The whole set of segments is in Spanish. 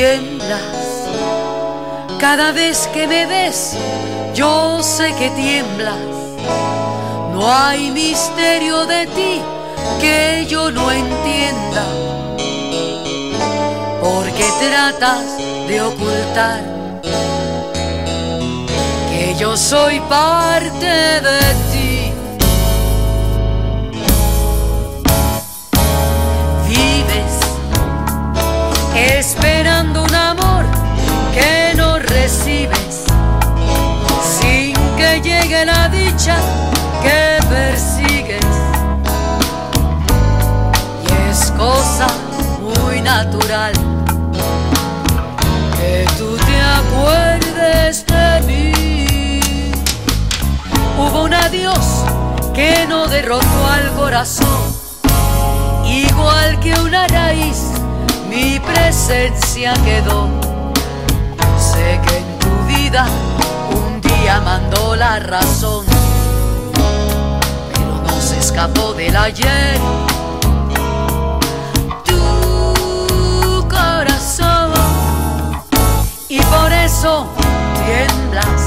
tiemblas. Cada vez que me ves, yo sé que tiemblas. No hay misterio de ti que yo no entienda, porque tratas de ocultar que yo soy parte de ti. Vives esperando un amor que no recibes, sin que llegue la dicha que persigues. Y es cosa muy natural que tú te acuerdes de mí. Hubo un adiós que no derrotó al corazón, igual que una raíz, mi presencia quedó. Sé que en tu vida un día mandó la razón, pero no se escapó del ayer. Tu corazón, y por eso tiemblas.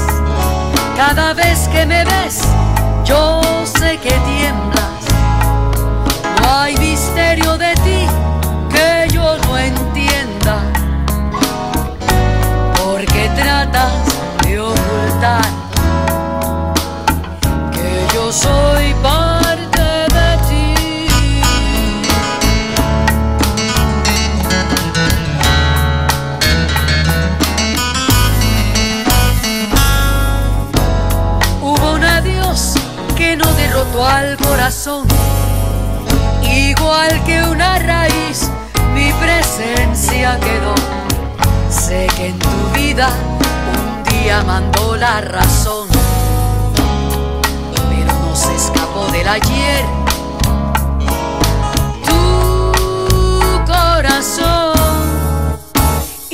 Cada vez que me ves, yo sé que tiemblas. No hay misterio de ti que yo no entienda, porque tratas de ocultar que yo soy parte de ti. Hubo un adiós que no derrotó al corazón, igual que una raíz, mi presencia quedó. Sé que en tu vida un día mandó la razón, pero no se escapó del ayer. Tu corazón,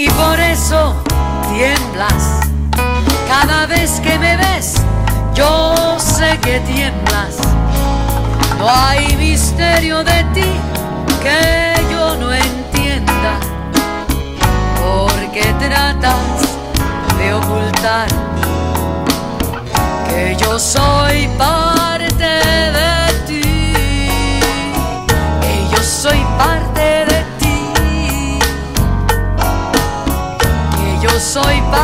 y por eso tiemblas. Cada vez que me ves, yo sé que tiemblas. No hay misterio de ti que yo no entienda, porque tratas de ocultar que yo soy parte de ti, que yo soy parte de ti, que yo soy parte de ti.